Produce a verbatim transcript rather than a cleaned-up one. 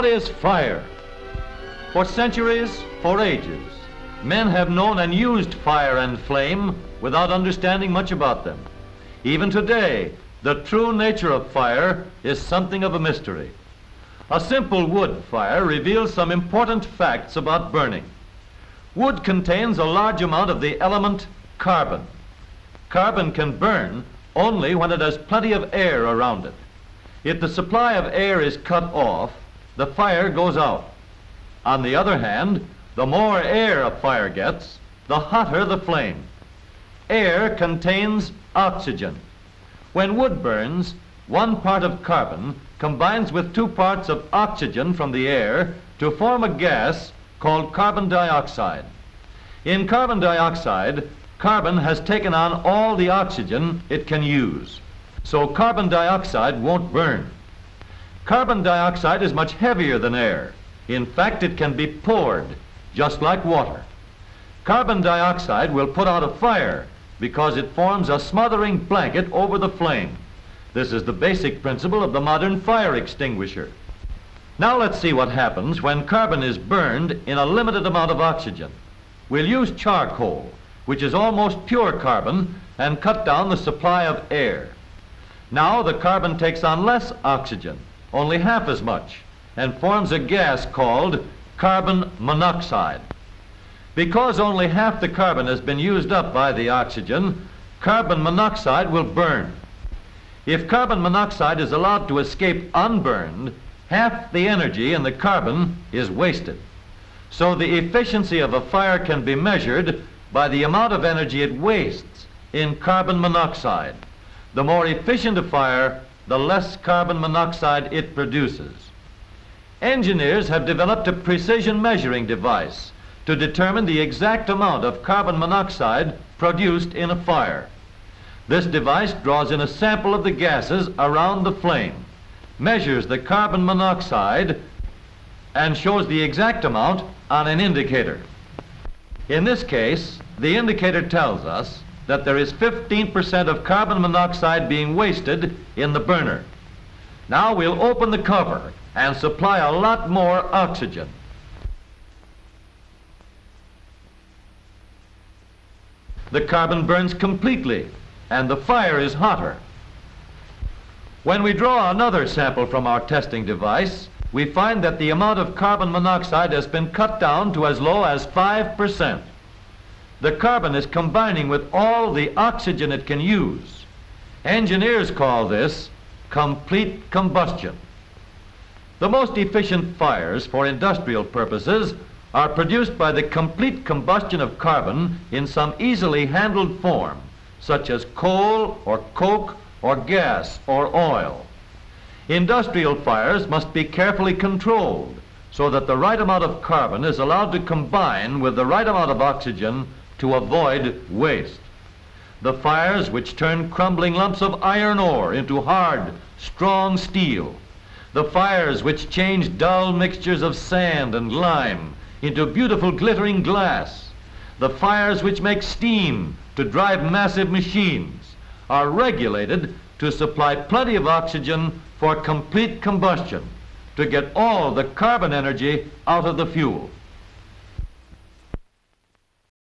What is fire? For centuries, for ages, men have known and used fire and flame without understanding much about them. Even today, the true nature of fire is something of a mystery. A simple wood fire reveals some important facts about burning. Wood contains a large amount of the element carbon. Carbon can burn only when it has plenty of air around it. If the supply of air is cut off, the fire goes out. On the other hand, the more air a fire gets, the hotter the flame. Air contains oxygen. When wood burns, one part of carbon combines with two parts of oxygen from the air to form a gas called carbon dioxide. In carbon dioxide, carbon has taken on all the oxygen it can use, so carbon dioxide won't burn. Carbon dioxide is much heavier than air. In fact, it can be poured, just like water. Carbon dioxide will put out a fire because it forms a smothering blanket over the flame. This is the basic principle of the modern fire extinguisher. Now let's see what happens when carbon is burned in a limited amount of oxygen. We'll use charcoal, which is almost pure carbon, and cut down the supply of air. Now the carbon takes on less oxygen, only half as much, and forms a gas called carbon monoxide. Because only half the carbon has been used up by the oxygen, carbon monoxide will burn. If carbon monoxide is allowed to escape unburned, half the energy in the carbon is wasted. So the efficiency of a fire can be measured by the amount of energy it wastes in carbon monoxide. The more efficient a fire, the less carbon monoxide it produces. Engineers have developed a precision measuring device to determine the exact amount of carbon monoxide produced in a fire. This device draws in a sample of the gases around the flame, measures the carbon monoxide, and shows the exact amount on an indicator. In this case, the indicator tells us that there is fifteen percent of carbon monoxide being wasted in the burner. Now we'll open the cover and supply a lot more oxygen. The carbon burns completely, and the fire is hotter. When we draw another sample from our testing device, we find that the amount of carbon monoxide has been cut down to as low as five percent. The carbon is combining with all the oxygen it can use. Engineers call this complete combustion. The most efficient fires for industrial purposes are produced by the complete combustion of carbon in some easily handled form, such as coal or coke or gas or oil. Industrial fires must be carefully controlled so that the right amount of carbon is allowed to combine with the right amount of oxygen to avoid waste. The fires which turn crumbling lumps of iron ore into hard, strong steel, the fires which change dull mixtures of sand and lime into beautiful glittering glass, the fires which make steam to drive massive machines, are regulated to supply plenty of oxygen for complete combustion, to get all the carbon energy out of the fuel.